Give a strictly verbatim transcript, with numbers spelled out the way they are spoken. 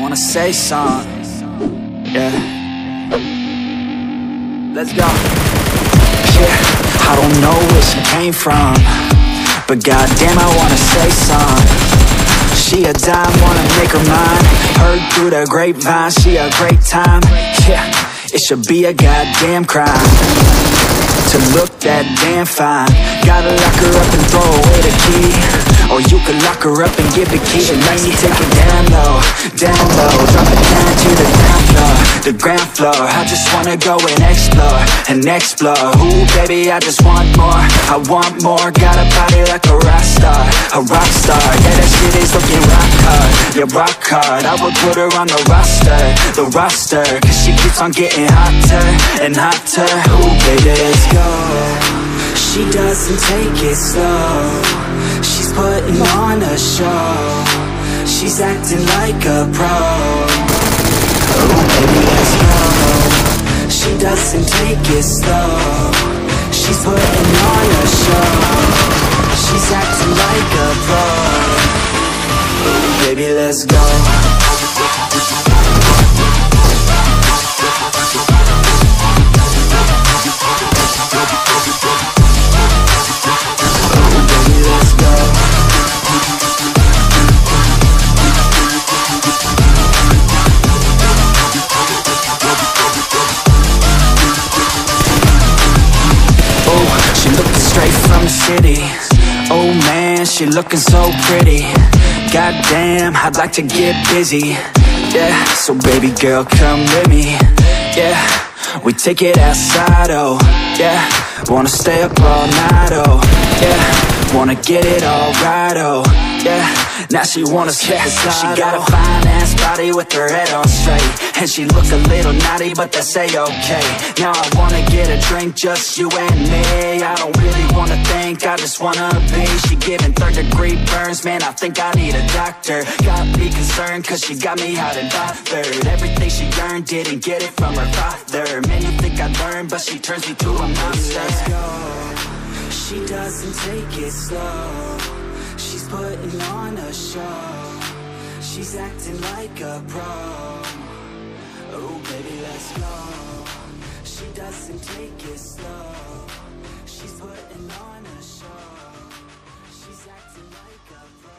wanna say something. Yeah. Let's go. Yeah, I don't know where she came from, but goddamn, I wanna say something. She a dime, wanna make her mine. Heard through the grapevine, she a great time. Yeah, it should be a goddamn crime to look that damn fine. Gotta lock her up and throw away the key, or you could lock her up and give the key to me. She take it down low, down low, drop it down to the ground floor, the ground floor. I just wanna go and explore, and explore. Ooh, baby, I just want more, I want more. Got a body like a rock star, a rock star. Yeah, that shit is looking rock hard, yeah, rock hard. I would put her on the roster, the roster, 'cause she keeps on getting hotter and hotter. Ooh, baby, let's go. She doesn't take it slow, she's putting on a show, she's acting like a pro. Ooh, baby, let's go. She doesn't take it slow, she's putting on a show, she's acting like a pro. Ooh, baby, let's go. City. Oh man, she looking so pretty. Goddamn, I'd like to get busy. Yeah, so baby girl, come with me. Yeah, we take it outside, oh. Yeah, wanna stay up all night, oh. Yeah, wanna get it all right, oh. Yeah, now she wanna slip the slide, oh. She got a fine ass body with her head on straight, and she look a little naughty, but they say okay. Now I wanna get a drink, just you and me. I don't really wanna think, I just wanna be. She giving third degree burns, man, I think I need a doctor. Got me concerned, 'cause she got me out of doctored. Everything she learned, didn't get it from her father. Man, you think I learned, but she turns me to a monster. Let's go. She doesn't take it slow, she's putting on a show, she's acting like a pro. Oh baby, let's go. She doesn't take it slow, she's putting on a show, she's acting like a pro.